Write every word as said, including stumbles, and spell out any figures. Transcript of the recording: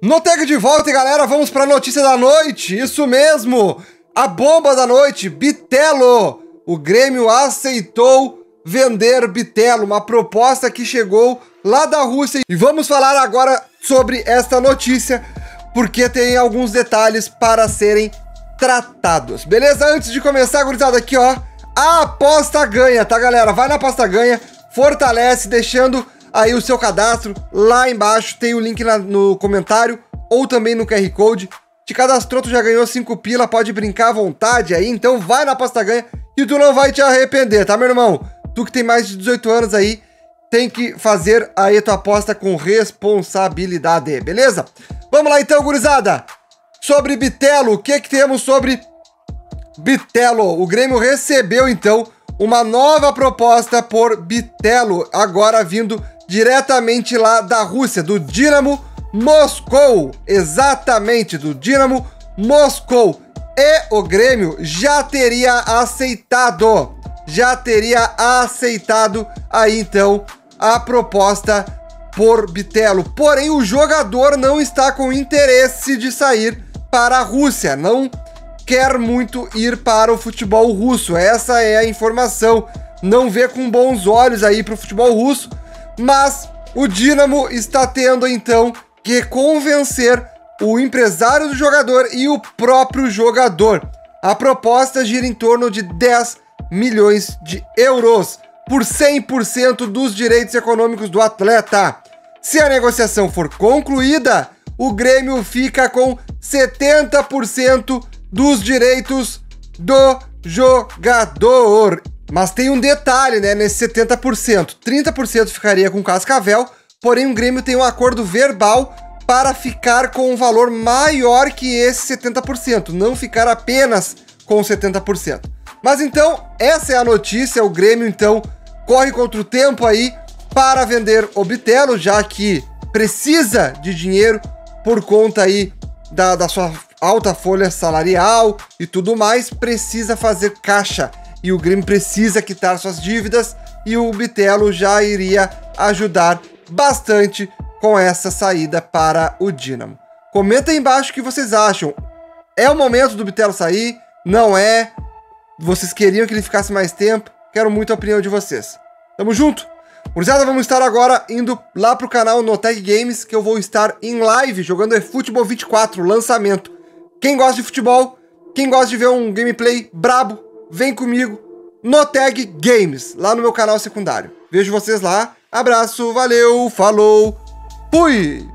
NoTag de volta, galera, vamos para a notícia da noite, isso mesmo, a bomba da noite, Bitello, o Grêmio aceitou vender Bitello, uma proposta que chegou lá da Rússia, e vamos falar agora sobre esta notícia, porque tem alguns detalhes para serem tratados, beleza? Antes de começar, gurizada, aqui ó, a aposta ganha, tá galera? Vai na aposta ganha, fortalece, deixando aí o seu cadastro, lá embaixo tem o link na, no comentário ou também no Q R Code. Te cadastrou, tu já ganhou cinco pila, pode brincar à vontade aí, então vai na aposta ganha e tu não vai te arrepender, tá meu irmão? Tu que tem mais de dezoito anos aí, tem que fazer aí tua aposta com responsabilidade, beleza? Vamos lá então, gurizada, sobre Bitello, o que que temos sobre Bitello? O Grêmio recebeu então uma nova proposta por Bitello, agora vindo diretamente lá da Rússia, do Dínamo Moscou, exatamente, do Dínamo Moscou, e o Grêmio já teria aceitado, já teria aceitado aí então a proposta por Bitello, porém o jogador não está com interesse de sair para a Rússia, não quer muito ir para o futebol russo, essa é a informação, não vê com bons olhos aí para o futebol russo, mas o Dynamo está tendo então que convencer o empresário do jogador e o próprio jogador. A proposta gira em torno de dez milhões de euros por cem por cento dos direitos econômicos do atleta. Se a negociação for concluída, o Grêmio fica com setenta por cento dos direitos do jogador. Mas tem um detalhe, né, nesse setenta por cento. trinta por cento ficaria com Cascavel, porém o Grêmio tem um acordo verbal para ficar com um valor maior que esse setenta por cento, não ficar apenas com setenta por cento. Mas então, essa é a notícia, o Grêmio então corre contra o tempo aí para vender o Bitello, já que precisa de dinheiro por conta aí da, da sua alta folha salarial e tudo mais, precisa fazer caixa e o Grêmio precisa quitar suas dívidas e o Bitello já iria ajudar bastante com essa saída para o Dínamo. Comenta aí embaixo o que vocês acham. É o momento do Bitello sair? Não é? Vocês queriam que ele ficasse mais tempo? Quero muito a opinião de vocês. Tamo junto! Gurizada, vamos estar agora indo lá pro canal NoTag Games, que eu vou estar em live jogando Futebol vinte e quatro, lançamento. Quem gosta de futebol, quem gosta de ver um gameplay brabo, vem comigo, NoTag Games, lá no meu canal secundário. Vejo vocês lá, abraço, valeu, falou, fui!